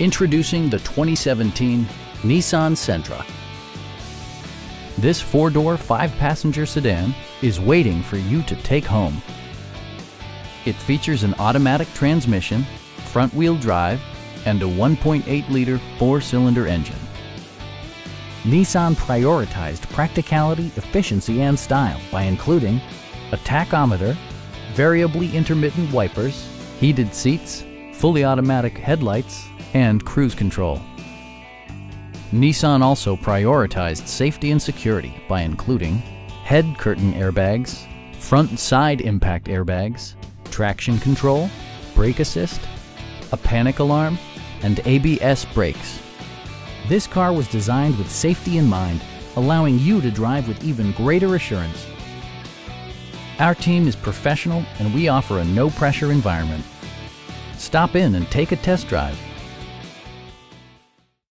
Introducing the 2017 Nissan Sentra. This four-door, five-passenger sedan is waiting for you to take home. It features an automatic transmission, front-wheel drive, and a 1.8-liter four-cylinder engine. Nissan prioritized practicality, efficiency, and style by including a tachometer, variably intermittent wipers, heated seats, fully automatic headlights, and cruise control. Nissan also prioritized safety and security by including head curtain airbags, front and side impact airbags, traction control, brake assist, a panic alarm, and ABS brakes. This car was designed with safety in mind, allowing you to drive with even greater assurance. Our team is professional and we offer a no-pressure environment. Stop in and take a test drive.